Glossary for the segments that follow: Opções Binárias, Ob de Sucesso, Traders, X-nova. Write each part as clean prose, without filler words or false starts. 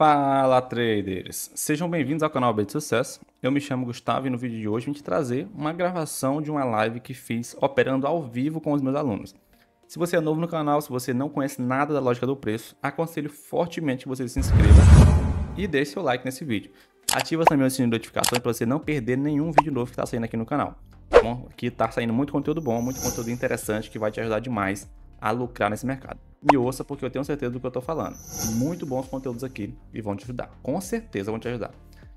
Fala, traders! Sejam bem-vindos ao canal Ob de Sucesso. Eu me chamo Gustavo e no vídeo de hoje vim te trazer uma gravação de uma live que fiz operando ao vivo com os meus alunos. Se você é novo no canal, se você não conhece nada da lógica do preço, aconselho fortemente que você se inscreva e deixe seu like nesse vídeo. Ativa também o sininho de notificações para você não perder nenhum vídeo novo que está saindo aqui no canal. Bom, aqui está saindo muito conteúdo bom, muito conteúdo interessante que vai te ajudar demais a lucrar nesse mercado. Me ouça porque eu tenho certeza do que eu estou falando. Muito bons conteúdos aqui e vão te ajudar. Com certeza vão te ajudar.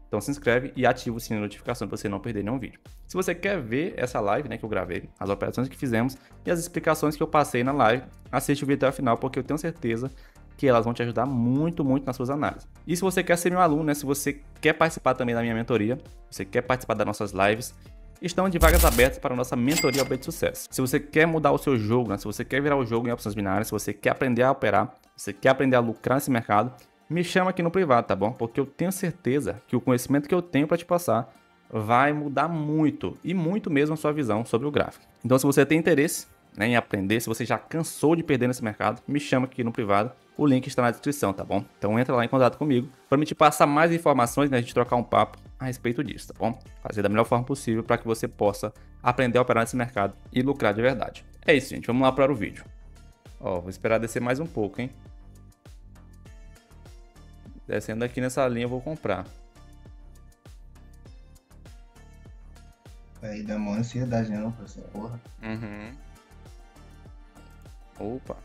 Então se inscreve e ativa o sininho de notificação para você não perder nenhum vídeo. Se você quer ver essa live, né, que eu gravei, as operações que fizemos e as explicações que eu passei na live, assiste o vídeo até o final porque eu tenho certeza que elas vão te ajudar muito, muito nas suas análises. E se você quer ser meu aluno, né, se você quer participar também da minha mentoria, você quer participar das nossas lives, estão de vagas abertas para a nossa mentoria Ob de Sucesso. Se você quer mudar o seu jogo, né? Se você quer virar o jogo em opções binárias, se você quer aprender a operar, se você quer aprender a lucrar nesse mercado, me chama aqui no privado, tá bom? Porque eu tenho certeza que o conhecimento que eu tenho para te passar vai mudar muito, e muito mesmo, a sua visão sobre o gráfico. Então se você tem interesse, né, em aprender, se você já cansou de perder nesse mercado, me chama aqui no privado, o link está na descrição, tá bom? Então entra lá em contato comigo para me te passar mais informações, né, a gente trocar um papo a respeito disso, tá bom? Fazer da melhor forma possível para que você possa aprender a operar nesse mercado e lucrar de verdade. É isso, gente. Vamos lá para o vídeo. Ó, vou esperar descer mais um pouco, hein? Descendo aqui nessa linha eu vou comprar. Aí dá uma ansiedade, né, não, pra essa porra? Uhum. Opa.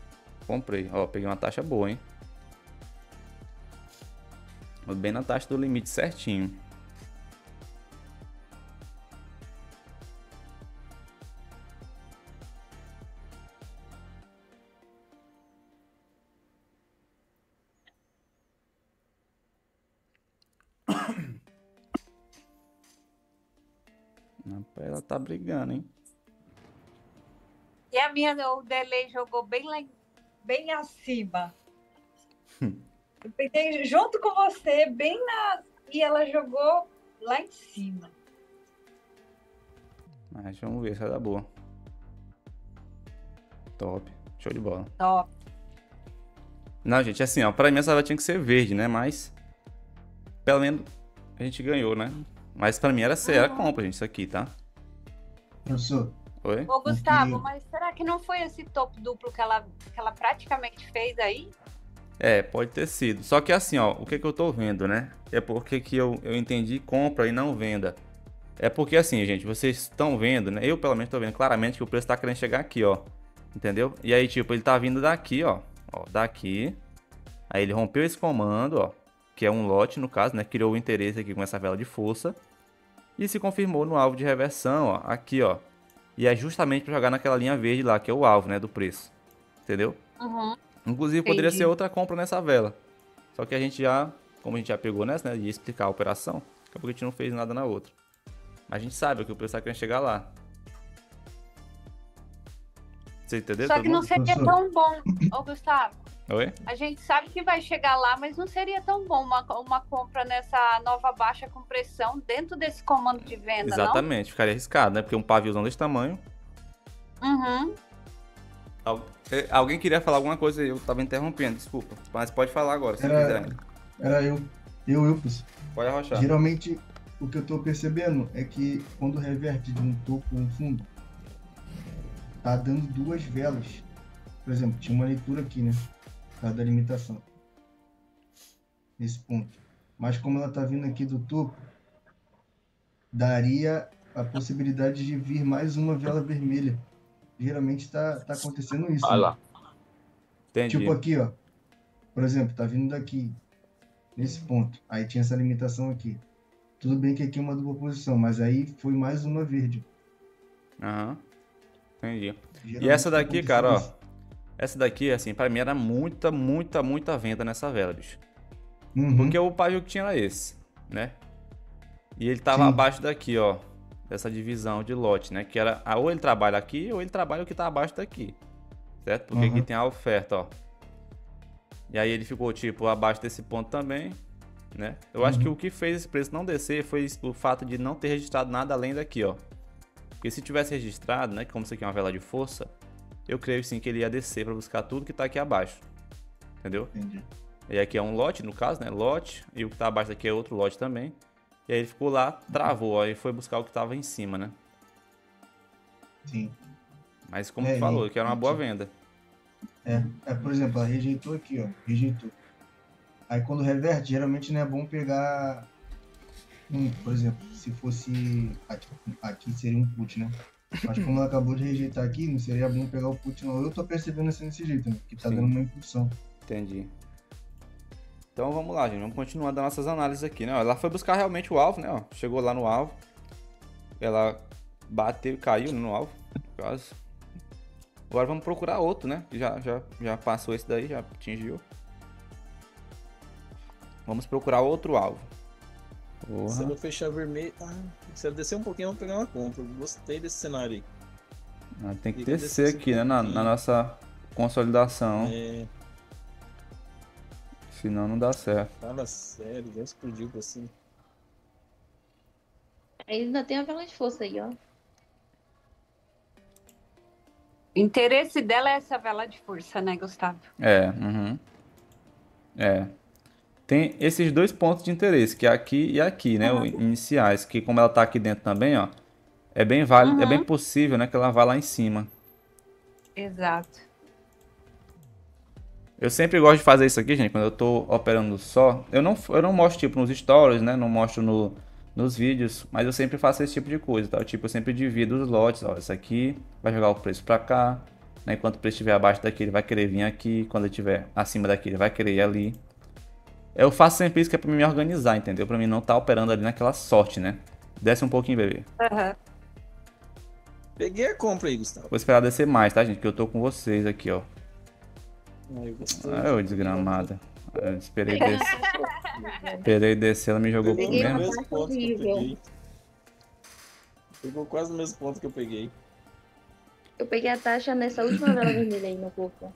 Comprei, ó, peguei uma taxa boa, hein? Bem na taxa do limite certinho. Ela tá brigando, hein? E a minha, o delay jogou bem lá em bem acima. Eu peguei junto com você, bem na... E ela jogou lá em cima. Mas vamos ver se vai dar boa. Top. Show de bola. Top. Não, gente, assim, ó, pra mim essa tinha que ser verde, né? Mas, pelo menos, a gente ganhou, né? Mas pra mim era compra, gente, isso aqui, tá? Eu sou... Oi? Ô, Gustavo, mas será que não foi esse topo duplo que ela praticamente fez aí? É, pode ter sido. Só que assim, ó, o que eu tô vendo, né? É porque que eu entendi compra e não venda. É porque assim, gente, vocês estão vendo, né? Eu, pelo menos, tô vendo claramente que o preço tá querendo chegar aqui, ó. Entendeu? E aí, tipo, ele tá vindo daqui, ó. Ó, daqui. Aí ele rompeu esse comando, ó. Que é um lote, no caso, né? Criou o interesse aqui com essa vela de força. E se confirmou no alvo de reversão, ó. Aqui, ó. E é justamente para jogar naquela linha verde lá, que é o alvo, né, do preço. Entendeu? Uhum. Inclusive, entendi. Poderia ser outra compra nessa vela. Só que a gente já, como a gente já pegou nessa, né, de explicar a operação, acabou que a gente não fez nada na outra. Mas a gente sabe que o preço tá querendo chegar lá. Você entendeu? Só que não seria tão bom, ô Gustavo. Oi? A gente sabe que vai chegar lá, mas não seria tão bom uma compra nessa nova baixa com pressão dentro desse comando de venda, não? Exatamente, ficaria arriscado, né? Porque um paviozão desse tamanho... Uhum. Alguém queria falar alguma coisa e eu tava interrompendo, desculpa. Mas pode falar agora, se quiser. Era eu. Wilfus. Pode arrochar. Geralmente, o que eu tô percebendo é que quando reverte de um topo a um fundo, tá dando duas velas. Por exemplo, tinha uma leitura aqui, né? Da limitação nesse ponto, mas como ela tá vindo aqui do topo, daria a possibilidade de vir mais uma vela vermelha. Geralmente tá acontecendo isso, né? Entendi. Tipo aqui, ó, por exemplo, tá vindo daqui nesse ponto, aí tinha essa limitação aqui, tudo bem que aqui é uma dupla posição, mas aí foi mais uma verde. Aham. Entendi. Geralmente, e essa daqui, cara, ó, essa daqui, assim, pra mim era muita venda nessa vela, bicho. Uhum. Porque o pavio que tinha era esse, né? E ele tava, sim, abaixo daqui, ó. Dessa divisão de lote, né? Que era, ou ele trabalha aqui, ou ele trabalha o que tá abaixo daqui. Certo? Porque uhum, aqui tem a oferta, ó. E aí ele ficou, tipo, abaixo desse ponto também, né? Eu uhum acho que o que fez esse preço não descer foi o fato de não ter registrado nada além daqui, ó. Porque se tivesse registrado, né? Como isso aqui é uma vela de força... Eu creio sim que ele ia descer para buscar tudo que tá aqui abaixo. Entendeu? Entendi. E aqui é um lote, no caso, né? Lote. E o que tá abaixo daqui é outro lote também. E aí ele ficou lá, travou. Aí foi buscar o que tava em cima, né? Sim. Mas como tu falou, que era uma boa venda. Por exemplo, ela rejeitou aqui, ó. Rejeitou. Aí quando reverte, geralmente não é bom pegar um, por exemplo, se fosse aqui seria um put, né? Mas como ela acabou de rejeitar aqui, não seria bom pegar o put, não. Eu tô percebendo assim desse jeito, né? Que tá dando uma impulsão. Entendi. Então vamos lá, gente. Vamos continuar das nossas análises aqui, né? Ela foi buscar realmente o alvo, né? Ó, chegou lá no alvo. Ela bateu e caiu no alvo, quase. Agora vamos procurar outro, né? Já passou esse daí, já atingiu. Vamos procurar outro alvo. Porra. Se eu fechar vermelho... Ah, se eu descer um pouquinho, eu vou pegar uma compra. Gostei desse cenário aí. Ah, tem que descer aqui, né? Na nossa consolidação. É... Senão não dá certo. Fala sério, já explodiu assim. Ainda tem a vela de força aí, ó. Interesse dela é essa vela de força, né, Gustavo? É. Tem esses dois pontos de interesse, que é aqui e aqui, né? Os iniciais, que como ela tá aqui dentro também, ó, é bem válido, é bem possível, né, que ela vá lá em cima. Exato. Eu sempre gosto de fazer isso aqui, gente, quando eu tô operando só. Eu não mostro, tipo, nos stories, né? Não mostro nos vídeos, mas eu sempre faço esse tipo de coisa, tá? Tipo, eu sempre divido os lotes, ó, esse aqui vai jogar o preço pra cá, né? Enquanto o preço estiver abaixo daqui, ele vai querer vir aqui, quando ele estiver acima daqui, ele vai querer ir ali. Eu faço sempre isso que é pra me organizar, entendeu? Pra mim não tá operando ali naquela sorte, né? Desce um pouquinho, bebê. Peguei a compra aí, Gustavo. Vou esperar descer mais, tá, gente? Que eu tô com vocês aqui, ó. Ô, desgramada. Eu esperei descer. Esperei descer, ela me jogou pro mesmo ponto que eu peguei. Pegou quase o mesmo ponto que eu peguei. Eu peguei a taxa nessa última vela vermelha aí no corpo.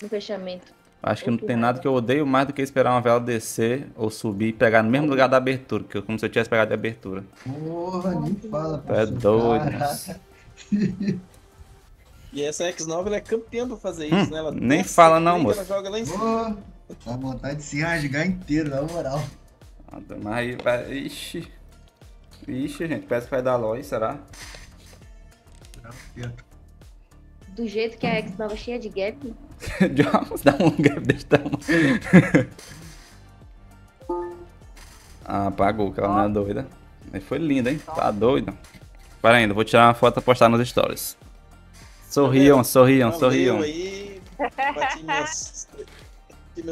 No fechamento. Acho que não tem nada que eu odeio mais do que esperar uma vela descer ou subir e pegar no mesmo lugar da abertura, que como se eu tivesse pegado de abertura. Porra, nem fala, pô. É doido. E essa X-nova, ela é campeã pra fazer isso, né? Ela nem fala não, moço. Ela joga lá em cima. Tá à vontade de se rasgar inteiro, na moral. Mas aí, ixi. Ixi, gente, parece que vai dar LOL, será? Do jeito que a X-nova cheia de gap. Vamos dar um gap desse tamanho. Ah, apagou, que ela não é doida. Mas foi linda, hein? Tá doida. Pera ainda, vou tirar uma foto e postar nos stories. Sorriam. Aí, bati meus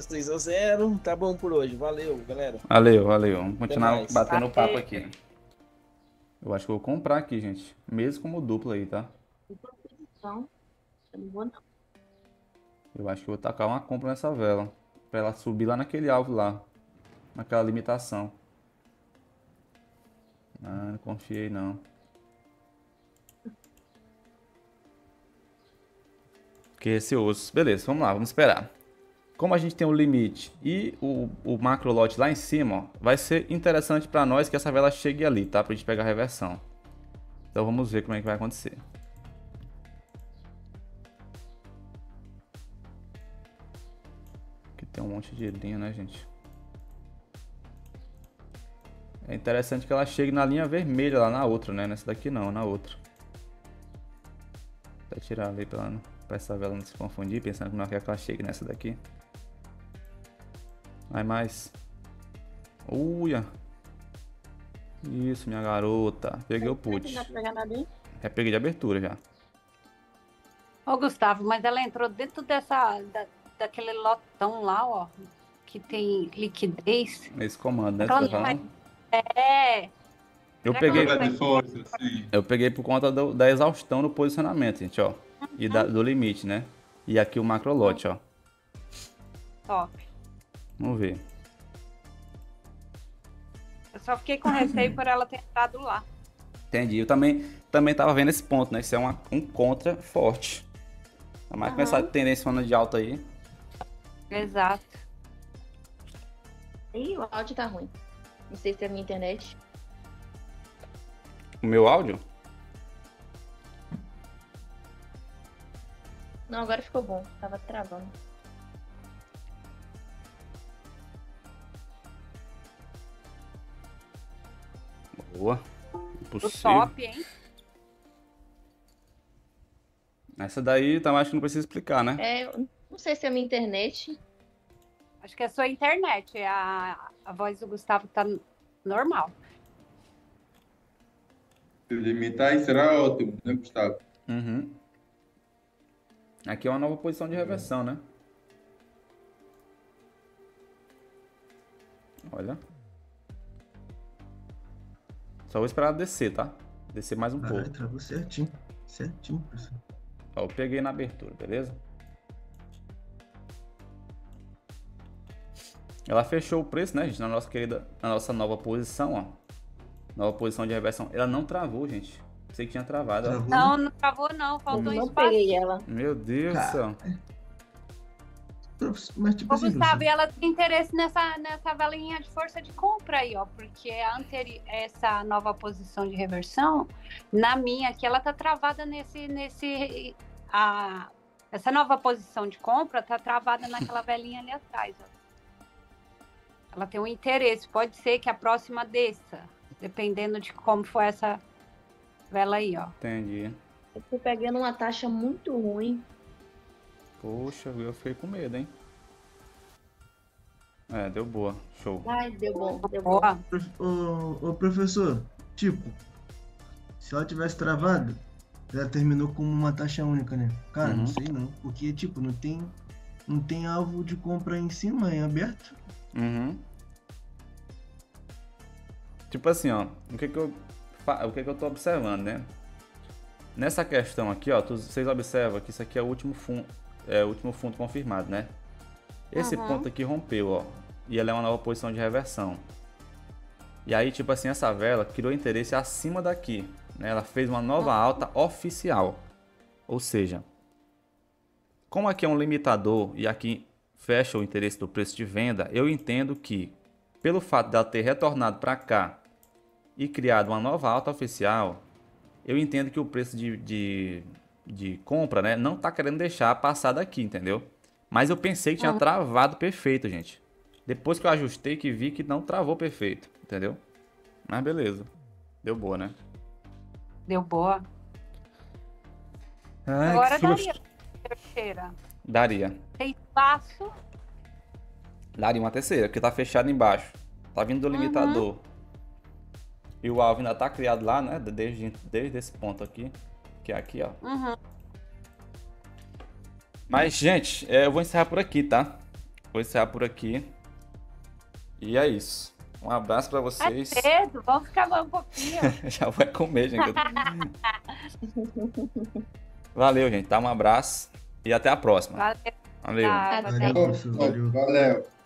3-0, tá bom por hoje. Valeu, galera. Valeu. Vamos continuar batendo o papo aqui. Eu acho que eu vou comprar aqui, gente. Mesmo como dupla aí, tá? Eu acho que eu vou tacar uma compra nessa vela. Pra ela subir lá naquele alvo lá. Naquela limitação. Ah, não confiei não. Que esse osso. Beleza, vamos lá, vamos esperar. Como a gente tem o limite e o macro lote lá em cima, ó, vai ser interessante pra nós que essa vela chegue ali, tá? Pra gente pegar a reversão. Então vamos ver como é que vai acontecer. Aqui tem um monte de linha, né, gente? É interessante que ela chegue na linha vermelha lá na outra, né? Nessa daqui não, na outra. Vou até tirar ali pra lá, né? Pra essa vela não se confundir, pensando que não quer que ela chegue nessa daqui. Vai mais. Uia! Isso, minha garota. Peguei o put. Já peguei de abertura já. Ô, Gustavo, mas ela entrou dentro daquele lotão lá, ó. Que tem liquidez. Esse comando, né? Eu peguei por conta da exaustão no posicionamento, gente, ó. E do limite, né? E aqui o macro lote, ó. Top. Vamos ver. Eu só fiquei com receio por ela ter entrado lá. Entendi. Eu também tava vendo esse ponto, né? Isso é um contra forte. Tá mais com essa tendência de alta aí. Exato. Ih, o áudio tá ruim. Não sei se é a minha internet. O meu áudio? Não, agora ficou bom. Tava travando. favor. Impossível. O top, hein? Essa daí tá mais que não precisa explicar, né? É, não sei se é a minha internet. Acho que é a sua internet. A voz do Gustavo tá normal. Se limitar, será ótimo, né, Gustavo? Uhum. Aqui é uma nova posição de reversão, né? Olha. Só vou esperar descer, tá? Descer mais um pouco. Travou certinho. Certinho, pessoal. Ó, eu peguei na abertura, beleza? Ela fechou o preço, né, gente? Na nossa querida, na nossa nova posição, ó. Nova posição de reversão. Ela não travou, gente. Pensei que tinha travado. Travou. Não, não travou não. Faltou espaço. Eu não peguei ela. Meu Deus do céu. Mas, tipo, ô, assim, Gustavo, você... ela tem interesse nessa valinha de força de compra aí, ó. Porque essa nova posição de reversão, na minha aqui, ela tá travada essa nova posição de compra tá travada naquela velhinha ali atrás, ó. Ela tem um interesse. Pode ser que a próxima desça, dependendo de como for essa vela aí, ó. Entendi. Eu tô pegando uma taxa muito ruim. Poxa, eu fiquei com medo, hein? É, deu boa. Show. Ai, deu bom, deu boa. Ô, professor, tipo, se ela tivesse travado, ela terminou com uma taxa única, né? Cara, não sei não. Porque, tipo, não tem alvo de compra aí em cima, é aberto. Uhum. Tipo assim, ó, o que eu tô observando, né? Nessa questão aqui, ó, vocês observam que isso aqui é o último fundo. É o último fundo confirmado, né? Esse ponto aqui rompeu, ó. E ela é uma nova posição de reversão. E aí, tipo assim, essa vela criou interesse acima daqui, né? Ela fez uma nova alta oficial. Ou seja, como aqui é um limitador e aqui fecha o interesse do preço de venda, eu entendo que, pelo fato dela ter retornado para cá e criado uma nova alta oficial, eu entendo que o preço de compra, né, não tá querendo deixar passar daqui, entendeu? Mas eu pensei que tinha travado perfeito, gente. Depois que eu ajustei, que vi que não travou perfeito, entendeu? Mas beleza. Deu boa, né? Deu boa. Ai, agora daria terceira. Daria. Tem espaço. Daria uma terceira, porque tá fechado embaixo. Tá vindo do limitador. E o alvo ainda tá criado lá, né? Desde esse ponto aqui. Que é aqui, ó. Mas, gente, eu vou encerrar por aqui, tá? Vou encerrar por aqui. E é isso. Um abraço pra vocês. É cedo, vamos ficar mais um pouquinho. Já vai comer, gente. Valeu, gente. Tá? Um abraço. E até a próxima. Valeu. Valeu. Valeu.